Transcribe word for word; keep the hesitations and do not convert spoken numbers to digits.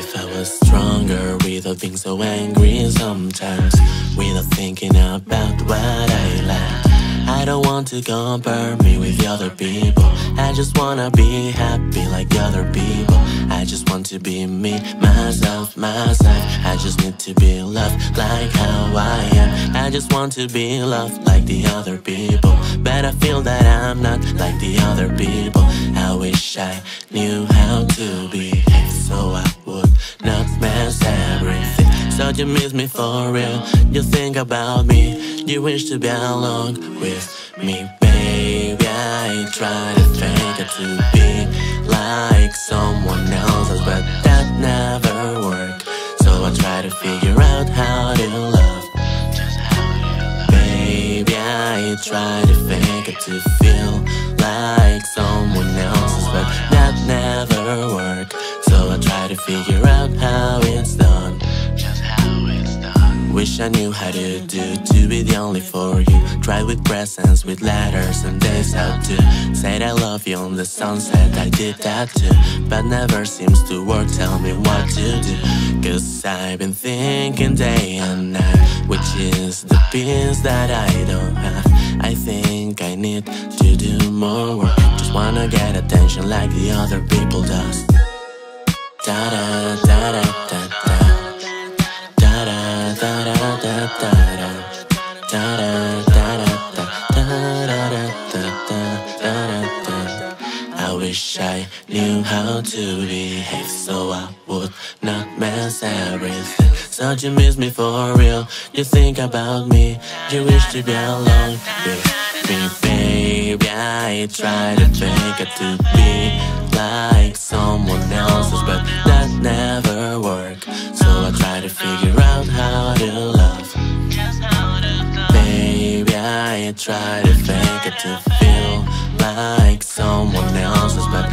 If I was stronger, without being so angry sometimes, without thinking about what I lack. I don't want to compare me with other people. I just wanna be happy like other people. I just want to be me, myself, myself. I just need to be loved like how I am. I just want to be loved like the other people, but I feel that I'm not like the other people. I wish I knew how to behave so I would not mess everything. So you miss me for real, you think about me, you wish to belong with me. Baby, I try to think to be like someone else's, but that never worked. So I try to figure out how to love. Baby, I try to think to feel like someone else's, but that never worked. So I try to figure out how it's done. Wish I knew how to do, to be the only for you. Try with presents, with letters and days out to. Said I love you on the sunset, I did that too, but never seems to work, tell me what to do. Cause I've been thinking day and night, which is the peace that I don't have. I think I need to do more work, just wanna get attention like the other people does. Da da da da da da. Da da da da da da da da da da. I wish I knew how to behave so I would not mess everything. So you miss me for real, you think about me, you wish to be alone with me. Baby, I try to think it to be like someone else's, but that never worked. So I try to figure out how to love. Baby, I try to fake it to feel like someone else's, but